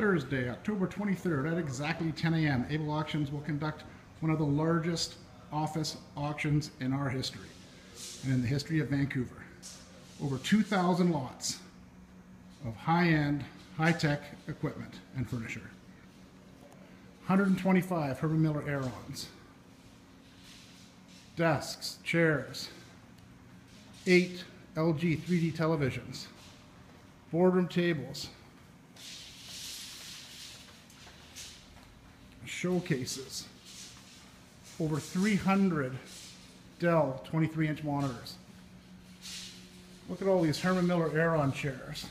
Thursday, October 23rd at exactly 10 a.m., Able Auctions will conduct one of the largest office auctions in our history and in the history of Vancouver. Over 2,000 lots of high-end, high-tech equipment and furniture. 125 Herman Miller Aerons, desks, chairs, 8 LG 3D televisions, boardroom tables, showcases, over 300 Dell 23-inch monitors. Look at all these Herman Miller Aeron chairs.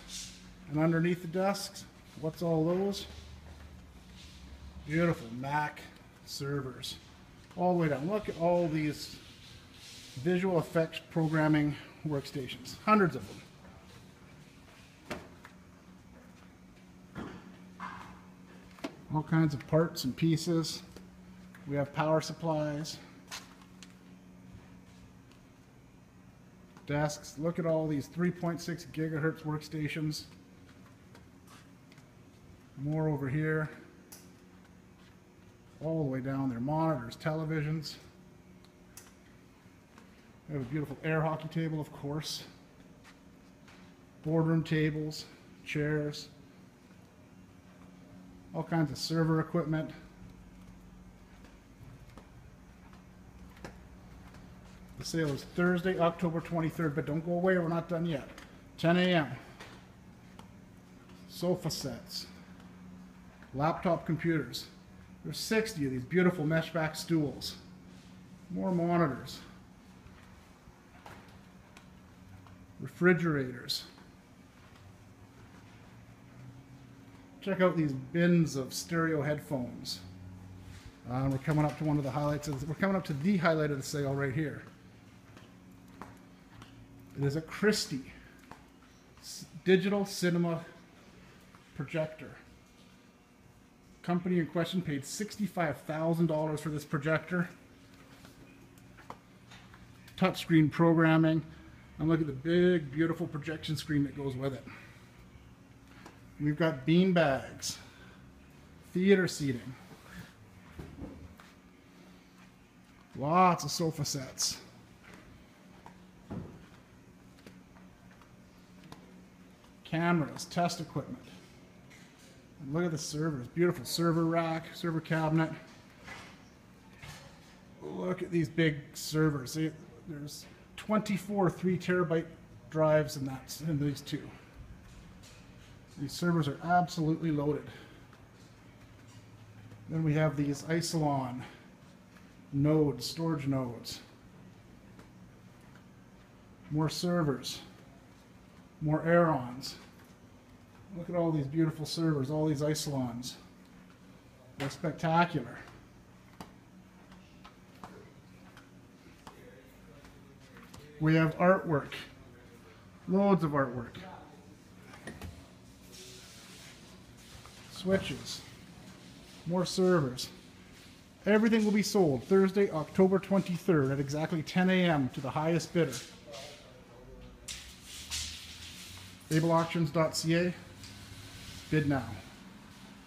And underneath the desks, what's all those? Beautiful Mac servers. All the way down. Look at all these visual effects programming workstations. Hundreds of them. All kinds of parts and pieces. We have power supplies. Desks. Look at all these 3.6 gigahertz workstations. More over here. All the way down there. Monitors, televisions. We have a beautiful air hockey table, of course. Boardroom tables, chairs. All kinds of server equipment. The sale is Thursday, October 23rd, but don't go away, we're not done yet. 10 a.m. Sofa sets, laptop computers. There's 60 of these beautiful mesh back stools. More monitors. Refrigerators. Check out these bins of stereo headphones. We're coming up to one of the highlights. We're coming up to the highlight of the sale right here. It is a Christie Digital Cinema Projector. Company in question paid $65,000 for this projector. Touchscreen programming. And look at the big, beautiful projection screen that goes with it. We've got bean bags, theater seating, lots of sofa sets, cameras, test equipment. And look at the servers, beautiful server rack, server cabinet. Look at these big servers. There's 24 3-terabyte drives in these two. These servers are absolutely loaded. Then we have these Isilon nodes, storage nodes. More servers, more Aerons. Look at all these beautiful servers, all these Isilons. They're spectacular. We have artwork, loads of artwork. Switches, more servers. Everything will be sold Thursday, October 23rd at exactly 10 a.m. to the highest bidder. Ableauctions.ca. Bid now.